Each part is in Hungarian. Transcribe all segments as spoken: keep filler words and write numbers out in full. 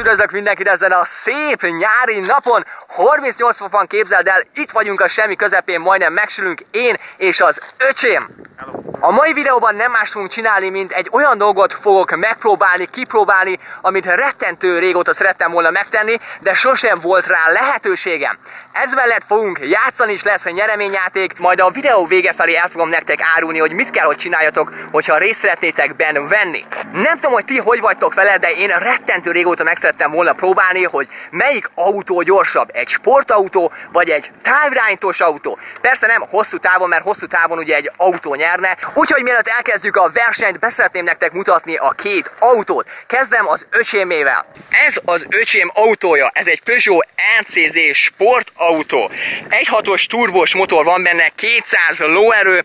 üdvözlök mindenkit ezen a szép nyári napon. harmincnyolc fok van, képzeld el, itt vagyunk a semmi közepén, majdnem megsülünk, én és az öcsém. A mai videóban nem más fogunk csinálni, mint egy olyan dolgot fogok megpróbálni, kipróbálni, amit rettentő régóta szerettem volna megtenni, de sosem volt rá lehetőségem. Ez mellett fogunk játszani is, lesz egy nyereményjáték, majd a videó vége felé el fogom nektek árulni, hogy mit kell, hogy csináljatok, hogyha részt szeretnétek benne venni. Nem tudom, hogy ti hogy vagytok vele, de én rettentő régóta meg szerettem volna próbálni, hogy melyik autó gyorsabb, egy sportautó vagy egy távirányítós autó. Persze nem hosszú távon, mert hosszú távon ugye egy autó nyerne. Úgyhogy mielőtt elkezdjük a versenyt, beszeretném nektek mutatni a két autót. Kezdem az öcsémével. Ez az öcsém autója, ez egy Peugeot er cé zé sportautó. egy hatos turbós motor van benne, kétszáz lóerő.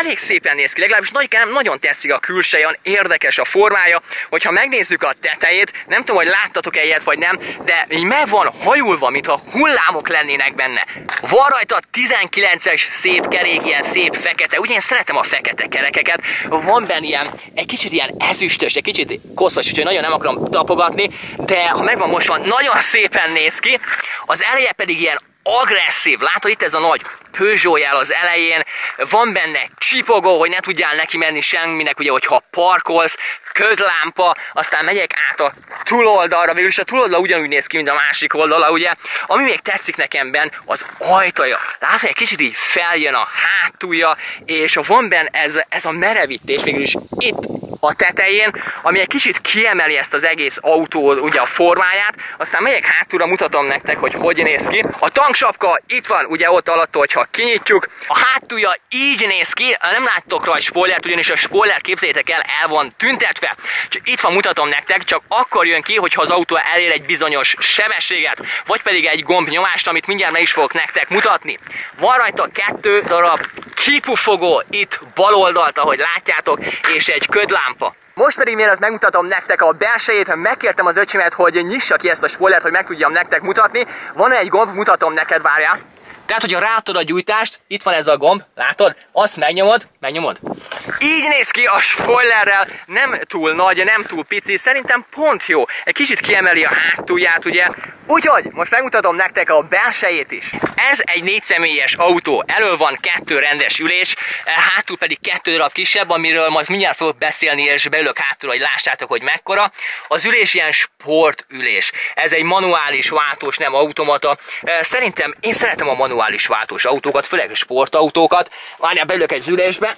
Elég szépen néz ki, legalábbis nekem nagyon tetszik a külseje, olyan érdekes a formája. Hogyha megnézzük a tetejét, nem tudom, hogy láttatok-e ilyet vagy nem, de így meg van hajulva, mintha hullámok lennének benne. Van rajta tizenkilences szép kerék, ilyen szép fekete, ugye én szeretem a fekete kerekeket. Van benne ilyen, egy kicsit ilyen ezüstös, egy kicsit koszos, úgyhogy nagyon nem akarom tapogatni, de ha megvan most van, nagyon szépen néz ki. Az eleje pedig ilyen agresszív, látod itt ez a nagy Peugeot jel az elején, van benne csipogó, hogy ne tudjál neki menni semminek, ugye, hogyha parkolsz, ködlámpa, aztán megyek át a túloldalra, végülis a túloldal ugyanúgy néz ki, mint a másik oldala, ugye. Ami még tetszik nekem benne, az ajtaja. Látod, egy kicsit így feljön a hátulja, és van benne ez, ez a merevítés, végülis itt a tetején, ami egy kicsit kiemeli ezt az egész autó, ugye, a formáját. Aztán megyek hátulra, mutatom nektek, hogy hogy néz ki. A tanksapka itt van, ugye ott alatt, hogyha kinyitjuk. A hátulja így néz ki, nem láttok rajta spoilert, ugyanis a spoiler, képzeljétek el, el van tüntetve. Csak itt van, mutatom nektek, csak akkor jön ki, hogyha az autó elér egy bizonyos sebességet, vagy pedig egy gombnyomást, amit mindjárt meg is fogok nektek mutatni. Van rajta kettő darab kipufogó, itt bal oldalt, ahogy látjátok, és egy ködlámpa. Most pedig mielőtt megmutatom nektek a belsejét, megkértem az öcsémet, hogy nyissa ki ezt a spoilert, hogy meg tudjam nektek mutatni. Van egy gomb, mutatom neked, várjál. Tehát, hogyha rátod a gyújtást, itt van ez a gomb, látod? Azt megnyomod, megnyomod. Így néz ki a spoilerrel, nem túl nagy, nem túl pici, szerintem pont jó. Egy kicsit kiemeli a hátulját, ugye? Úgyhogy most megmutatom nektek a belsejét is. Ez egy négyszemélyes autó, elől van kettő rendes ülés, hátul pedig kettő darab kisebb, amiről majd mindjárt fogok beszélni, és beülök hátul, hogy lássátok, hogy mekkora. Az ülés ilyen sportülés, ez egy manuális váltós, nem automata. Szerintem én szeretem a manuális váltós autókat, főleg sportautókat. Várjál, beülök egy ülésbe.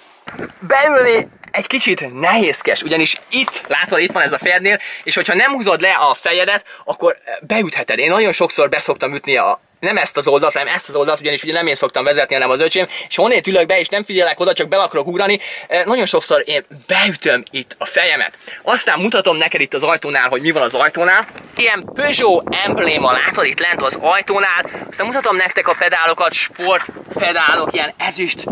Beülni egy kicsit nehézkes, ugyanis itt, látod, itt van ez a fejednél, és hogyha nem húzod le a fejedet, akkor beütheted. Én nagyon sokszor beszoktam ütni a... nem ezt az oldalt, hanem ezt az oldalt, ugyanis ugye nem én szoktam vezetni, hanem az öcsém, és honnét ülök be, és nem figyelek oda, csak be akarok ugrani, nagyon sokszor én beütöm itt a fejemet. Aztán mutatom neked itt az ajtónál, hogy mi van az ajtónál. Ilyen Peugeot embléma, látod itt lent az ajtónál, aztán mutatom nektek a pedálokat, sportpedálok, ilyen ezüst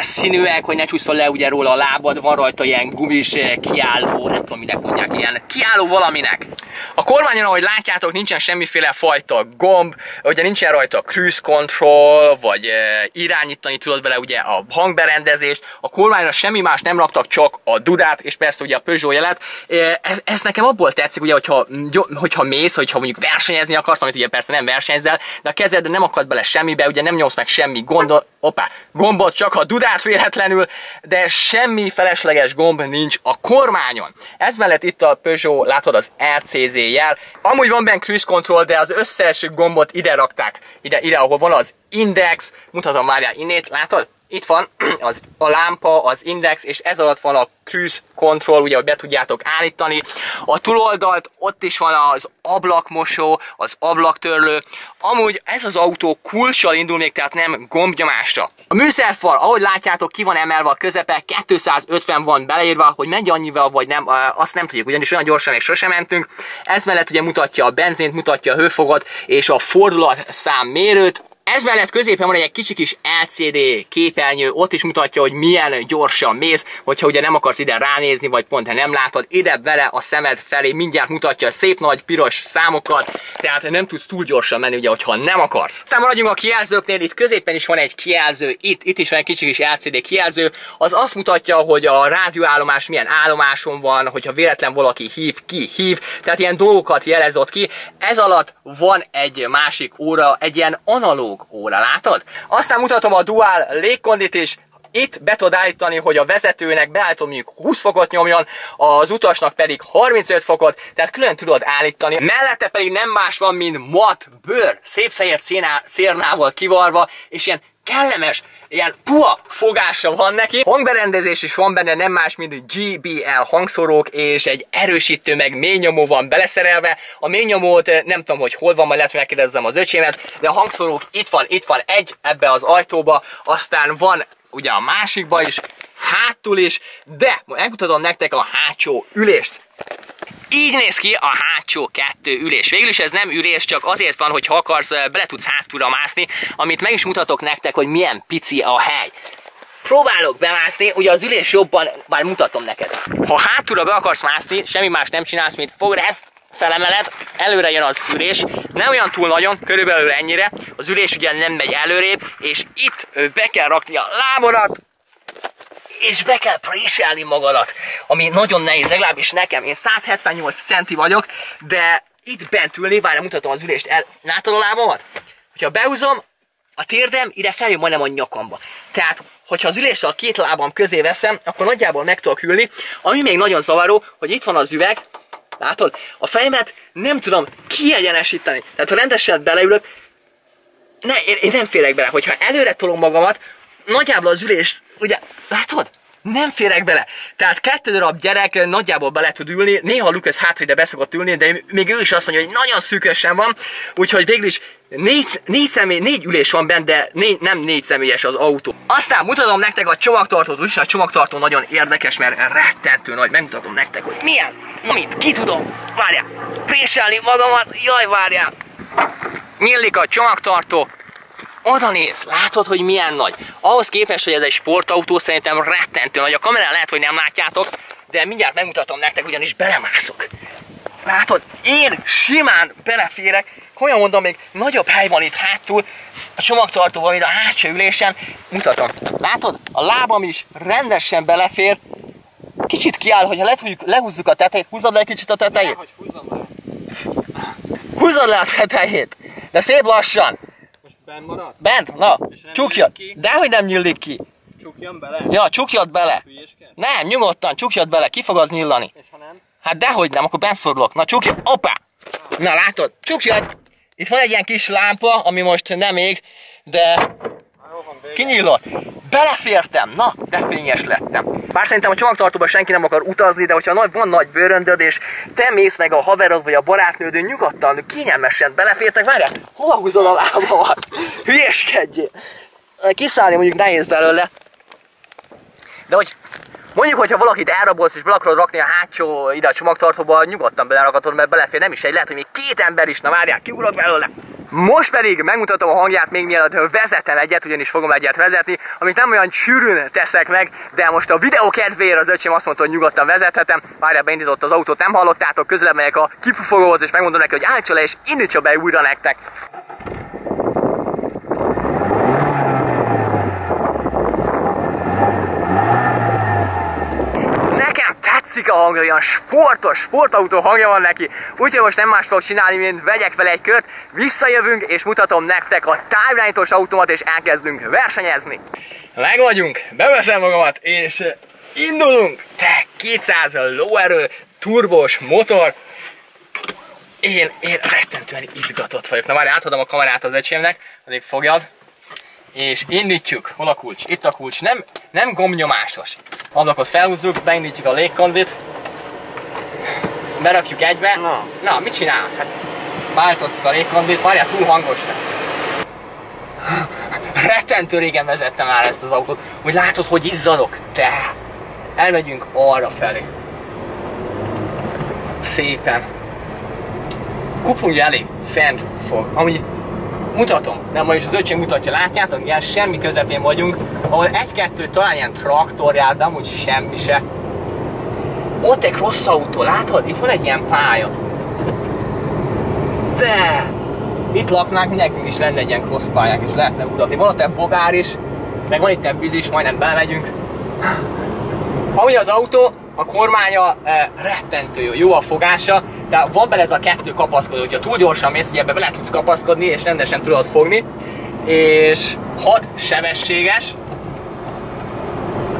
színűek, hogy ne csúszol le ugye róla a lábad, van rajta ilyen gumis kiálló, nem tudom minek mondják, ilyen kiálló valaminek. A kormányon, ahogy látjátok, nincsen semmiféle fajta gomb, ugye nincs rajta cruise control, vagy e, irányítani tudod vele ugye a hangberendezést. A kormányra semmi más nem raktak, csak a dudát, és persze ugye a Peugeot jelet. E, ez, ez nekem abból tetszik, ugye, hogyha, hogyha mész, hogyha mondjuk versenyezni akarsz, amit ugye persze nem versenyzel, de a kezed nem akad bele semmibe, ugye nem nyomsz meg semmi gondol, opá, gombot, csak a dudát véletlenül, de semmi felesleges gomb nincs a kormányon. Ez mellett itt a Peugeot, látod, az er cé zé jel. Amúgy van benne cruise control, de az összes gombot ide rakták. Ide, ide, ahol van az index, mutatom, várjál, innét, látod? Itt van az, a lámpa, az index, és ez alatt van a cruise control, ugye, hogy be tudjátok állítani. A túloldalt, ott is van az ablakmosó, az ablaktörlő. Amúgy ez az autó kulcssal indul még, tehát nem gombnyomásra. A műszerfal, ahogy látjátok, ki van emelve a közepe, kétszázötven van beleírva, hogy megy annyival vagy nem, azt nem tudjuk, ugyanis olyan gyorsan még sosem mentünk. Ez mellett ugye mutatja a benzint, mutatja a hőfogat és a fordulatszám mérőt. Ez mellett középen van egy kicsi kis el cé dé képernyő, ott is mutatja, hogy milyen gyorsan mész, hogyha ugye nem akarsz ide ránézni, vagy pont ha nem látod, ide vele a szemed felé mindjárt mutatja szép nagy piros számokat. tehát nem tudsz túl gyorsan menni, ugye, hogyha nem akarsz. Aztán maradjunk a kijelzőknél, itt középen is van egy kijelző, itt, itt is van egy kicsi kis er cé dé kijelző, az azt mutatja, hogy a rádióállomás milyen állomáson van, hogyha véletlen valaki hív, ki hív, tehát ilyen dolgokat jelez ott ki. Ez alatt van egy másik óra, egy ilyen analóg óra, látod? Aztán mutatom a dual légkondit is. Itt be tudod állítani, hogy a vezetőnek beállítom, mondjuk húsz fokot nyomjon, az utasnak pedig harmincöt fokot, tehát külön tudod állítani. Mellette pedig nem más van, mint mat bőr, szép fehér cérnával kivarva, és ilyen kellemes, ilyen puha fogása van neki. Hangberendezés is van benne, nem más, mint gé bé el hangszórók, és egy erősítő, meg mélynyomó van beleszerelve. A mélynyomót nem tudom, hogy hol van, majd lehet, hogy megkérdezzem az öcsémet, de a hangszórók itt van, itt van egy ebbe az ajtóba, aztán van ugye a másikba is, hátul is, de elmutatom nektek a hátsó ülést. Így néz ki a hátsó kettő ülés. Végül is ez nem ülés, csak azért van, hogy ha akarsz, bele tudsz hátulra mászni, amit meg is mutatok nektek, hogy milyen pici a hely. Próbálok bemászni, ugye az ülés jobban, bár mutatom neked. Ha hátulra be akarsz mászni, semmi más nem csinálsz, mint fogd ezt, felemeled, előre jön az ülés, nem olyan túl nagyon, körülbelül ennyire, az ülés ugye nem megy előrébb, és itt be kell rakni a lábodat, és be kell préselni magadat, ami nagyon nehéz, legalábbis nekem, én száz hetvennyolc centi vagyok, de itt bent ülni, várjál, mutatom az ülést, el, látod a lábamat? Hogyha behúzom, a térdem ide feljön majdnem a nyakamba. Tehát, hogyha az ülést a két lábam közé veszem, akkor nagyjából meg tudok ülni, ami még nagyon zavaró, hogy itt van az üveg, látod? A fejemet nem tudom kiegyenesíteni. Tehát ha rendesen beleülök, ne, én, én nem férek bele. Hogyha előre tolom magamat, nagyjából az ülést, ugye, látod? Nem férek bele. Tehát kettő darab gyerek nagyjából bele tud ülni. Néha Lucas hátrébb be szokott ülni, de még ő is azt mondja, hogy nagyon szűkösen van. Úgyhogy végül is négy, négy, személy, négy ülés van benne, de négy, nem négy személyes az autó. Aztán mutatom nektek a csomagtartót, és a csomagtartó nagyon érdekes, mert rettentő nagy. Megmutatom nektek, hogy milyen, amit ki tudom. Várjál, préselni magamat, jaj, várjál. Nyílik a csomagtartó. Oda néz, látod, hogy milyen nagy. Ahhoz képest, hogy ez egy sportautó, szerintem rettentő nagy. A kamerán lehet, hogy nem látjátok, de mindjárt megmutatom nektek, ugyanis belemászok. Látod, én simán beleférek, olyan mondom, még nagyobb hely van itt hátul, a csomagtartóval, itt a hátsó ülésen. Mutatom, látod, a lábam is rendesen belefér. Kicsit kiáll, hogyha lehúzzuk a tetejét, húzod le egy kicsit a tetejét. Hogy húzzam le. Húzod le a tetejét, de szép lassan. Bent marad? Bent? Na, csukjad! Dehogy nem nyílik ki! Csukjam bele? Ja, csukjad bele! Hülyesked? Nem, nyugodtan, csukjad bele, ki fog az nyílani. És ha nem? Hát dehogy nem, akkor benszorulok. Na csukjad, opá! Ah. Na látod, csukjad! Itt van egy ilyen kis lámpa, ami most nem ég, de kinyílott. Belefértem, na, de fényes lettem. Bár szerintem a csomagtartóban senki nem akar utazni, de hogyha van nagy bőröndöd, és te mész meg a haverod vagy a barátnőd, nyugodtan, kényelmesen belefértek. Várjál, hova húzol a lábamat? Hülyeskedjél! Kiszállni mondjuk nehéz belőle. De hogy mondjuk, hogyha valakit elrabolsz és bele akarod rakni a hátsó ide a csomagtartóba, nyugodtan belerakatod, mert belefér, nem is egy, lehet, hogy még két ember is. Na várjál, kiugrok belőle. Most pedig megmutatom a hangját még mielőtt vezetem egyet, ugyanis fogom egyet vezetni, amit nem olyan sűrűn teszek meg, de most a videó kedvéért az öcsém azt mondta, hogy nyugodtan vezethetem. Várjál, beindított az autót, nem hallottátok, közelebb megyek a kipufogóhoz, és megmondom neki, hogy állítsa le és indítsa be újra nektek. Tetszik a hangja, olyan sportos, sportautó hangja van neki, úgyhogy most nem más fogok csinálni, mint vegyek vele egy kört, visszajövünk és mutatom nektek a távirányítós automat és elkezdünk versenyezni. Meg vagyunk, beveszem magamat és indulunk, te kétszáz lóerő, turbós motor. Én, én rettentően izgatott vagyok, na már átadom a kamerát az ecsémnek, addig fogjad. És indítjuk, hol a kulcs? Itt a kulcs, nem, nem gombnyomásos. Ablakot felhúzzuk, beindítjuk a légkondit, berakjuk egybe. Na, Na mit csinálsz? Váltottuk a légkondit, várjál, túl hangos lesz. Rettentő régen vezettem már ezt az autót, hogy látod, hogy izzadok, te! Elmegyünk arra felé. Szépen. Kupulj elé, fent fog. Amúgy mutatom, de ma is az öcsém mutatja, látjátok? Ilyen semmi közepén vagyunk, ahol egy-kettő talán ilyen traktor jár, de amúgy semmi se. Ott egy rossz autó, látod? Itt van egy ilyen pálya. de! Itt laknánk, nekünk is lenne egy ilyen crosspályánk, és lehetne utatni. Van ott egy bogár is, meg van itt egy víz is, majdnem belemegyünk. Ahogy az autó, a kormánya e, rettentő jó, jó a fogása, de van bele ez a kettő kapaszkodó, hogyha túl gyorsan mész, ugye ebbe bele tudsz kapaszkodni, és rendesen tudod fogni. És hat sebességes.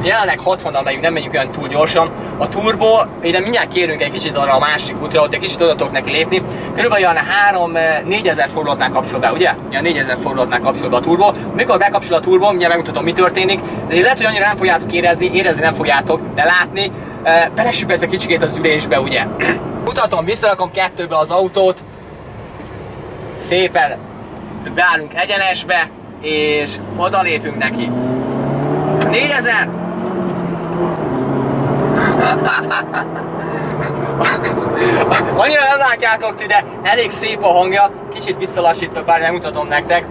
Jelenleg hatvannal megyünk, nem megyünk olyan túl gyorsan. A turbo, ide mindjárt kérünk egy kicsit arra a másik útra, ott egy kicsit oda tudok neki lépni. Körülbelül olyan három-négyezer fordulatnál kapcsol be, ugye? Ilyen négyezer fordulatnál kapcsol be a turbo. Mikor bekapcsol a turbo, mindjárt megmutatom, mi történik. De lehet, hogy annyira nem fogjátok érezni, érezni nem fogjátok, de látni. Belesüpp ez a kicsikét az ülésbe, ugye? Mutatom, visszarakom kettőbe az autót. Szépen beállunk egyenesbe, és odalépünk neki. négyezer! Annyira nem látjátok ti, de elég szép a hangja. Kicsit visszalassítok, várj, megmutatom nektek.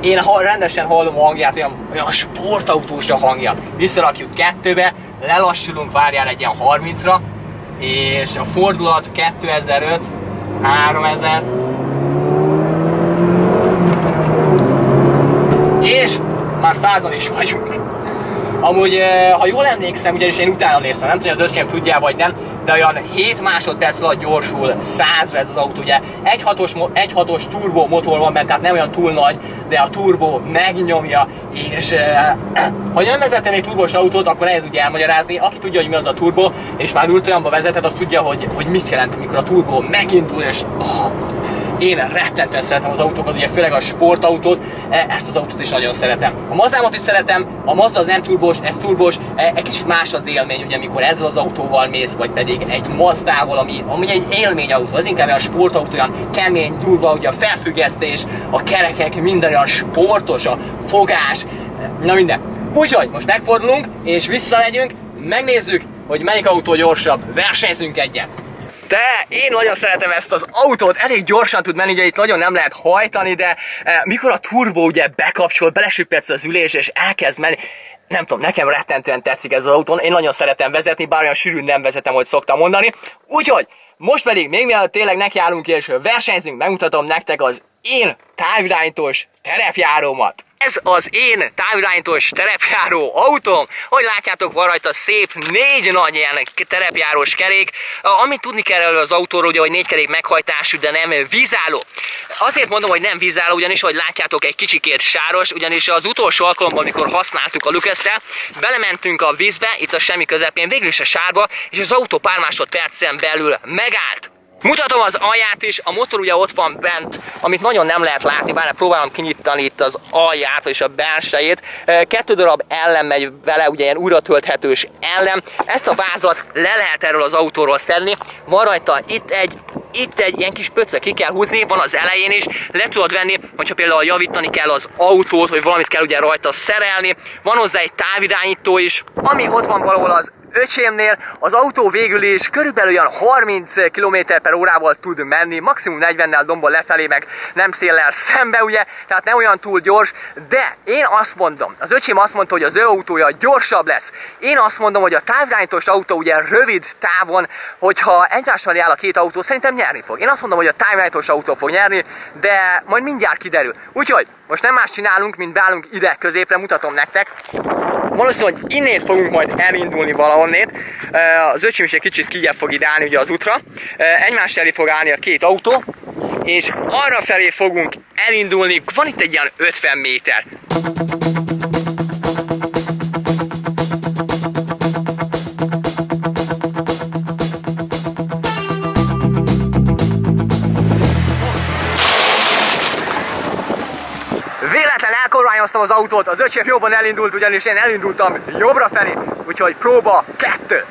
Én rendesen hallom a hangját, olyan, olyan sportautós a hangja. Visszarakjuk kettőbe, lelassulunk, várjál egy ilyen harmincra. És a fordulat kétezer-öt, háromezer. És már százan is vagyunk. Amúgy, ha jól emlékszem, ugyanis én utána néztem, nem tudom, hogy az öcsém tudja vagy nem, de olyan hét másodperc alatt gyorsul százra ez az autó, ugye. egy hatos turbo motor van benne, tehát nem olyan túl nagy, de a turbo megnyomja, és eh, ha nem vezettem egy turbos autót, akkor ez ugye elmagyarázni. Aki tudja, hogy mi az a turbo, és már ült olyanba vezeted, az tudja, hogy, hogy mit jelent, mikor a turbo megindul, és oh, én rettentően szeretem az autókat, ugye főleg a sportautót, ezt az autót is nagyon szeretem. A Mazdámat is szeretem, a Mazda az nem turbós, ez turbós, egy kicsit más az élmény, ugye amikor ezzel az autóval mész, vagy pedig egy Mazdával, ami, ami egy élményautó, az inkább a sportautó olyan kemény, durva, ugye a felfüggesztés, a kerekek, minden olyan sportos, a fogás, na minden. Úgyhogy most megfordulunk, és visszamegyünk, megnézzük, hogy melyik autó gyorsabb, versenyzünk egyet. De én nagyon szeretem ezt az autót, elég gyorsan tud menni, ugye itt nagyon nem lehet hajtani, de e, mikor a turbo ugye bekapcsol, belesüppedsz az ülésre és elkezd menni, nem tudom, nekem rettentően tetszik ez az autón, én nagyon szeretem vezetni, bár olyan sűrűn nem vezetem, hogy szoktam mondani. Úgyhogy most pedig még mielőtt tényleg nekiállunk és versenyzünk, megmutatom nektek az én távirányítós terepjárómat. Ez az én távirányítós terepjáró autóm. Hogy látjátok, van rajta szép négy nagy ilyen terepjárós kerék. Amit tudni kell erről az autóról, ugye, hogy négy kerék meghajtású, de nem vízálló. Azért mondom, hogy nem vízálló, ugyanis, hogy látjátok, egy kicsikét sáros, ugyanis az utolsó alkalommal, amikor használtuk a Lucasre, belementünk a vízbe, itt a semmi közepén, végül is a sárba, és az autó pár másodpercen belül megállt. Mutatom az alját is, a motor ugye ott van bent, amit nagyon nem lehet látni, bár próbálom kinyitani itt az alját, vagyis a belsejét. Kettő darab ellen megy vele, ugye ilyen újratölthetős ellen. Ezt a vázat le lehet erről az autóról szedni. Van rajta itt egy, itt egy ilyen kis pöcce, ki kell húzni, van az elején is. Le tudod venni, hogyha például javítani kell az autót, hogy valamit kell ugye rajta szerelni. Van hozzá egy távirányító is, ami ott van valahol az öcsémnél. Az autó végül is körülbelül olyan harminc kilométer per órával tud menni, maximum negyvennel dombol lefelé, meg nem széllel szembe, ugye, tehát nem olyan túl gyors, de én azt mondom, az öcsém azt mondta, hogy az ő autója gyorsabb lesz. Én azt mondom, hogy a távirányítós autó ugye rövid távon, hogyha egymás mellé áll a két autó, szerintem nyerni fog. Én azt mondom, hogy a távirányítós autó fog nyerni, de majd mindjárt kiderül. Úgyhogy most nem más csinálunk, mint beállunk ide középre, mutatom nektek. Valószínűleg innét fogunk majd elindulni valahonnét. Az öcsém is egy kicsit kijebb fog ide állni ugye az útra. Egymás elé fog állni a két autó, és arra felé fogunk elindulni. Van itt egy ilyen ötven méter. Elkormányoztam az autót, az öcsém jobban elindult, ugyanis én elindultam jobbra felé, úgyhogy próba kettő.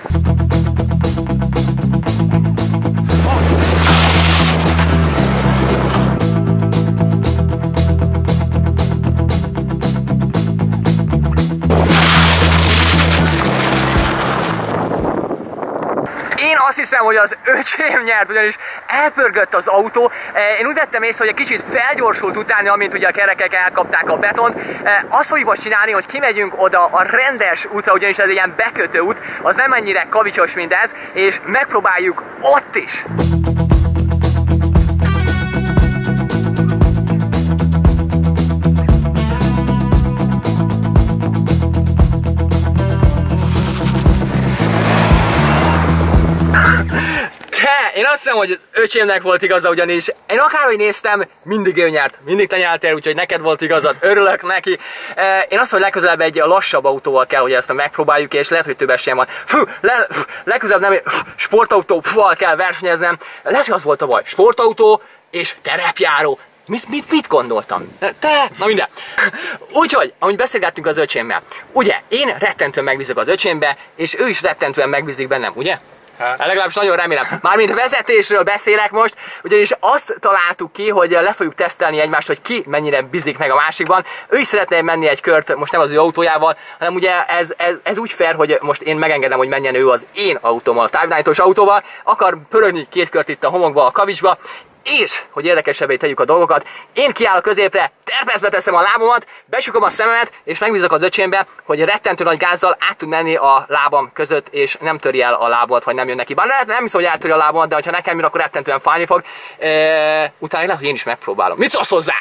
Én azt hiszem, hogy az öcsém nyert, ugyanis elpörgött az autó. Én úgy vettem észre, hogy egy kicsit felgyorsult utána, amint ugye a kerekek elkapták a betont. Azt fogjuk most csinálni, hogy kimegyünk oda a rendes útra, ugyanis ez egy ilyen bekötő út, az nem ennyire kavicsos, mint ez, és megpróbáljuk ott is. Azt hiszem, hogy az öcsémnek volt igaza, ugyanis én akárhogy néztem, mindig ő nyert, mindig te nyertél, úgyhogy neked volt igazad, örülök neki. Én azt, hogy legközelebb egy lassabb autóval kell, hogy ezt megpróbáljuk, és lehet, hogy több esélyem van. Fú, le, legközelebb nem sportautóval kell versenyeznem, lehet, hogy az volt a baj, sportautó és terepjáró. Mit, mit, mit gondoltam? Te? Na minden. Úgyhogy, amúgy beszélgettünk az öcsémmel, ugye én rettentően megbízok az öcsémbe, és ő is rettentően megbízik bennem, ugye? Hát legalábbis nagyon remélem. Mármint vezetésről beszélek most, ugyanis azt találtuk ki, hogy le fogjuk tesztelni egymást, hogy ki mennyire bízik meg a másikban. Ő is szeretne menni egy kört, most nem az ő autójával, hanem ugye ez, ez, ez úgy fair, hogy most én megengedem, hogy menjen ő az én autómmal, a távirányítós autóval, akar pörögni két kört itt a homokba, a kavicsba, és, hogy érdekesebbé tegyük a dolgokat, én kiállok középre, terpeszbe teszem a lábomat, besukom a szememet, és megbízok az öcsémbe, hogy rettentő nagy gázzal át tud menni a lábam között, és nem töri el a lábot, vagy nem jön neki. Bár lehet, nem hiszem, hogy eltöri a lábomat, de ha nekem jön, akkor rettentően fájni fog. E, utána lehet, hogy én is megpróbálom. Mit szólsz hozzá?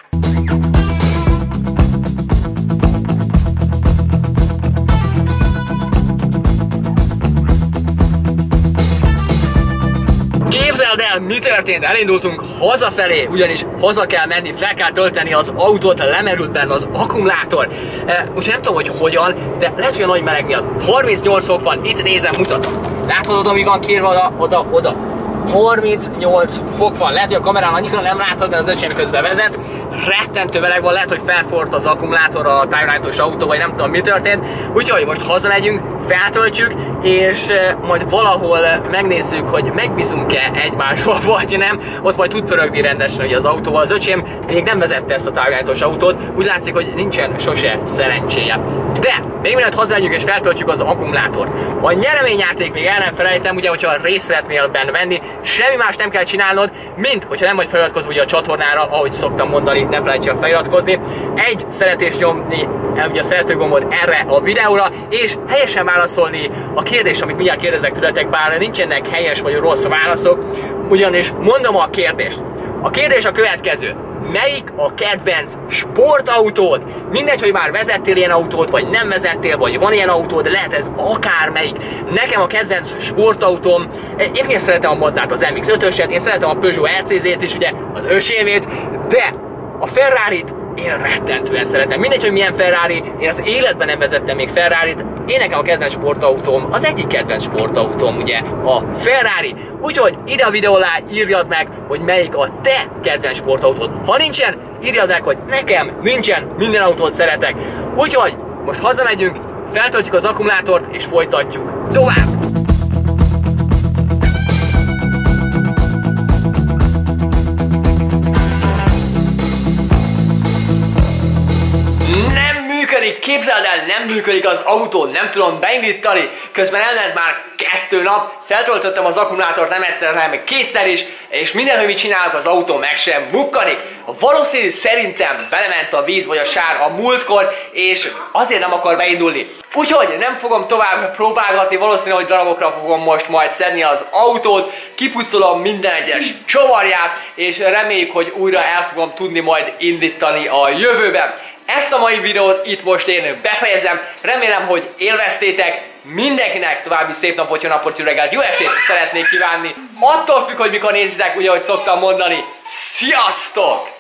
Képzeld el, mi történt? Elindultunk hazafelé, ugyanis haza kell menni, fel kell tölteni az autót, lemerült benne az akkumulátor. E, úgyhogy nem tudom, hogy hogyan, de lehet, hogy a nagy meleg miatt. harmincnyolc fok van, itt nézem, mutatom. Látod, amíg van kérve oda, oda, oda. harmincnyolc fok van, lehet, hogy a kamerán annyira nem látod, de az öcsém közben vezet. Rettentő meleg van, lehet, hogy felforrt az akkumulátor a távirányítós autó, vagy nem tudom, mi történt. Úgyhogy most hazamegyünk, feltöltjük, és majd valahol megnézzük, hogy megbízunk-e egymásba, vagy nem. Ott majd tud pörögni rendesen ugye az autóval. Az öcsém még nem vezette ezt a távirányítós autót, úgy látszik, hogy nincsen sose szerencséje. De még mielőtt hazamegyünk és feltöltjük az akkumulátort. A nyereményjáték még el nem felejtem, ugye, hogyha részt szeretnél benne venni, semmi más nem kell csinálnod, mint hogyha nem vagy feliratkozva ugye a csatornára, ahogy szoktam mondani, ne felejts el feliratkozni. Egy szeretést nyomni, ugye a szeretőgombot erre a videóra, és helyesen válaszolni a kérdés, amit mindjárt kérdezek tőletek, bár nincsenek helyes vagy rossz válaszok, ugyanis mondom a kérdést. A kérdés a következő. Melyik a kedvenc sportautód? Mindegy, hogy már vezettél ilyen autót, vagy nem vezettél, vagy van ilyen autód, de lehet ez akármelyik. Nekem a kedvenc sportautóm, én, én szeretem a Mazdát, az em iksz ötöset, én szeretem a Peugeot er cé zét is, ugye, az ösémét, de a Ferrarit én rettentően szeretem. Mindegy, hogy milyen Ferrari, én az életben nem vezettem még Ferrarit, én nekem a kedvenc sportautóm, az egyik kedvenc sportautóm ugye a Ferrari. Úgyhogy ide a videó alá írjad meg, hogy melyik a te kedvenc sportautód. Ha nincsen, írjad meg, hogy nekem nincsen, minden autót szeretek. Úgyhogy most hazamegyünk, feltöltjük az akkumulátort és folytatjuk tovább. Képzeld el, nem működik az autó, nem tudom beindítani, közben elment már kettő nap, feltöltöttem az akkumulátort nem egyszer, hanem kétszer is, és mindenhol mit csinálok, az autó meg sem bukkanik. Valószínű szerintem belement a víz vagy a sár a múltkor, és azért nem akar beindulni. Úgyhogy nem fogom tovább próbálgatni, valószínű, hogy darabokra fogom most majd szedni az autót, kipucolom minden egyes csavarját, és reméljük, hogy újra el fogom tudni majd indítani a jövőben. Ezt a mai videót itt most én befejezem, remélem, hogy élveztétek, mindenkinek további szép napot, jó napot, jó reggelt, jó estét szeretnék kívánni. Attól függ, hogy mikor nézitek, ugye ahogy szoktam mondani, sziasztok!